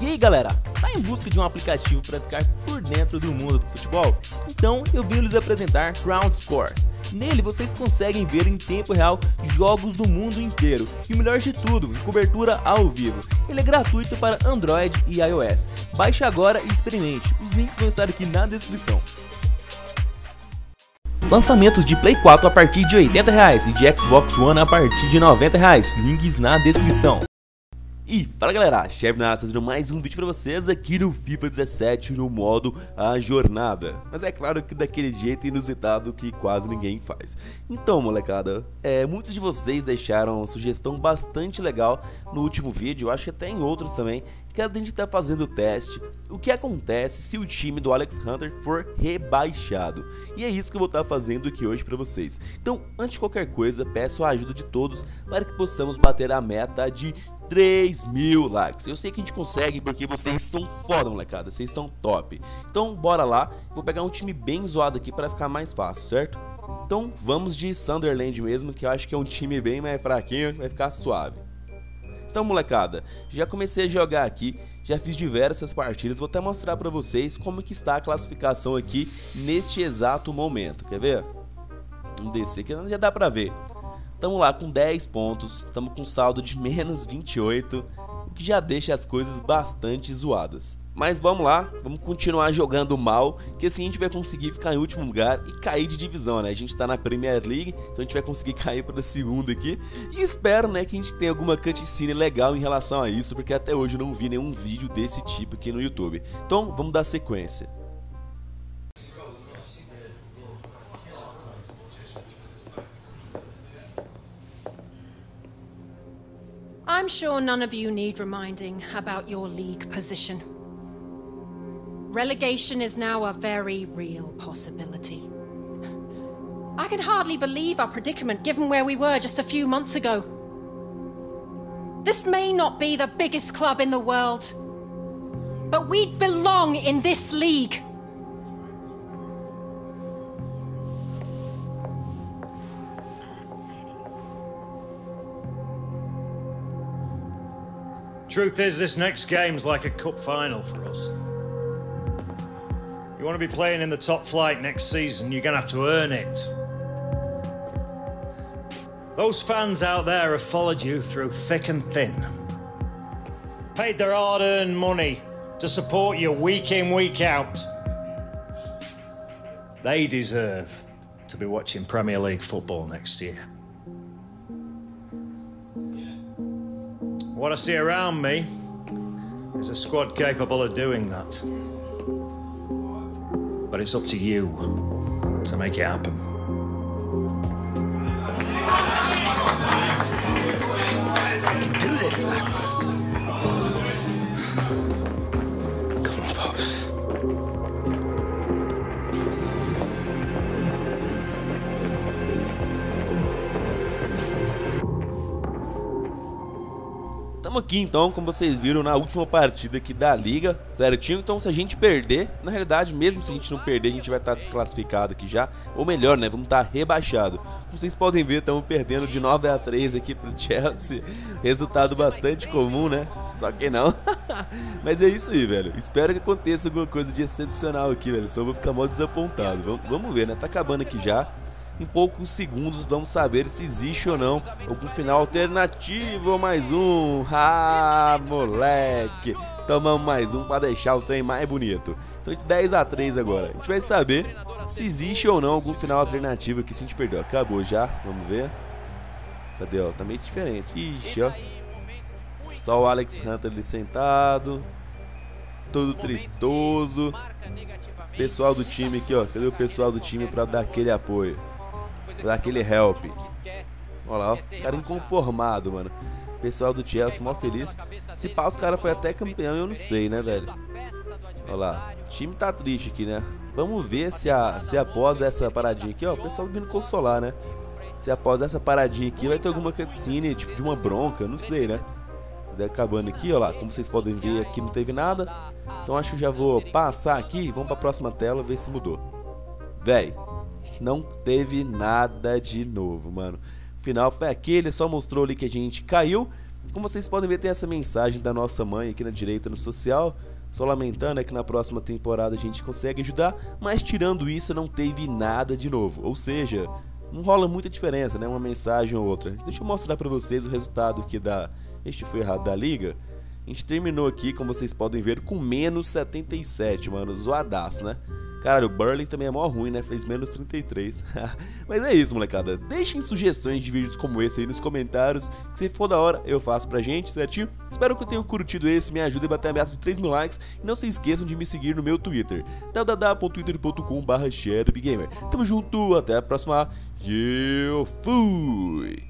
E aí galera, tá em busca de um aplicativo para ficar por dentro do mundo do futebol? Então eu vim lhes apresentar CrowdScores. Nele vocês conseguem ver em tempo real jogos do mundo inteiro e o melhor de tudo, em cobertura ao vivo. Ele é gratuito para Android e iOS. Baixe agora e experimente, os links vão estar aqui na descrição. Lançamentos de Play 4 a partir de R$80 e de Xbox One a partir de R$90, links na descrição. E fala galera, Chef na área trazendo mais um vídeo pra vocês aqui no FIFA 17 no modo A Jornada. Mas é claro que daquele jeito inusitado que quase ninguém faz. Então molecada, muitos de vocês deixaram uma sugestão bastante legal no último vídeo, eu acho que até em outros também, que a gente tá fazendo o teste, o que acontece se o time do Alex Hunter for rebaixado. E é isso que eu vou estar fazendo aqui hoje pra vocês. Então, antes de qualquer coisa, peço a ajuda de todos para que possamos bater a meta de 3.000 likes. Eu sei que a gente consegue porque vocês estão foda, molecada, vocês estão top. Então, bora lá, vou pegar um time bem zoado aqui para ficar mais fácil, certo? Então, vamos de Sunderland mesmo, que eu acho que é um time bem mais fraquinho, vai ficar suave. Então molecada, já comecei a jogar aqui, já fiz diversas partidas, vou até mostrar pra vocês como que está a classificação aqui neste exato momento, quer ver? Vamos descer aqui, já dá pra ver. Tamo lá com 10 pontos, tamo com saldo de menos 28, o que já deixa as coisas bastante zoadas. Mas vamos lá, vamos continuar jogando mal, que assim a gente vai conseguir ficar em último lugar e cair de divisão, né? A gente tá na Premier League, então a gente vai conseguir cair pra segunda aqui. E espero, né, que a gente tenha alguma cutscene legal em relação a isso, porque até hoje eu não vi nenhum vídeo desse tipo aqui no YouTube. Então, vamos dar sequência. I'm sure none of you need reminding about your league position. Relegation is now a very real possibility. I can hardly believe our predicament given where we were just a few months ago. This may not be the biggest club in the world, but we belong in this league. Truth is, this next game's like a cup final for us. You want to be playing in the top flight next season, you're going to have to earn it. Those fans out there have followed you through thick and thin. Paid their hard-earned money to support you week in, week out. They deserve to be watching Premier League football next year. What I see around me is a squad capable of doing that. But it's up to you to make it happen. I can do this, Max. Come on, Pops. Estamos aqui então, como vocês viram, na última partida aqui da liga, certinho? Então se a gente perder, na realidade, mesmo se a gente não perder, a gente vai estar desclassificado aqui já. Ou melhor, né, vamos estar rebaixado. Como vocês podem ver, estamos perdendo de 9-3 aqui pro Chelsea. Resultado bastante comum, né? Só que não. Mas é isso aí, velho. Espero que aconteça alguma coisa de excepcional aqui, velho. Só vou ficar mal desapontado. Vamos ver, né? Tá acabando aqui já. Em poucos segundos vamos saber se existe ou não algum final alternativo ou mais um. Ah, moleque! Tomamos mais um para deixar o trem mais bonito. Então de 10-3 agora. A gente vai saber se existe ou não algum final alternativo aqui se a gente perdeu. Acabou já, vamos ver. Cadê, ó? Tá meio diferente. Ixi, ó. Só o Alex Hunter ali sentado. Todo tristoso. Pessoal do time aqui, ó. Cadê o pessoal do time para dar aquele apoio? Daquele help. Olha lá, ó, cara inconformado, mano. Pessoal do Chelsea, mó feliz. Se pá, os caras foi até campeão, eu não sei, né, velho. Olha lá, o time tá triste aqui, né. Vamos ver se após essa paradinha aqui, ó, o pessoal vindo consolar, né. Se após essa paradinha aqui vai ter alguma cutscene, tipo, de uma bronca, não sei, né. Acabando aqui, ó lá, como vocês podem ver, aqui não teve nada. Então acho que já vou passar aqui, vamos pra próxima tela, ver se mudou. Véi, não teve nada de novo, mano. O final foi aquele, só mostrou ali que a gente caiu. Como vocês podem ver, tem essa mensagem da nossa mãe aqui na direita no social, só lamentando é que na próxima temporada a gente consegue ajudar, mas tirando isso não teve nada de novo, ou seja, não rola muita diferença, né, uma mensagem ou outra. Deixa eu mostrar pra vocês o resultado aqui da... este foi errado, da liga. A gente terminou aqui, como vocês podem ver, com menos 77, mano, zoadaço, né? Caralho, o Burling também é mó ruim, né? Fez menos 33. Mas é isso, molecada. Deixem sugestões de vídeos como esse aí nos comentários, que se for da hora eu faço pra gente, certinho? Espero que eu tenha curtido esse, me ajude a bater a meta de 3.000 likes. E não se esqueçam de me seguir no meu Twitter, www.twitter.com/ShadoWBGamer. Tamo junto, até a próxima. E eu fui!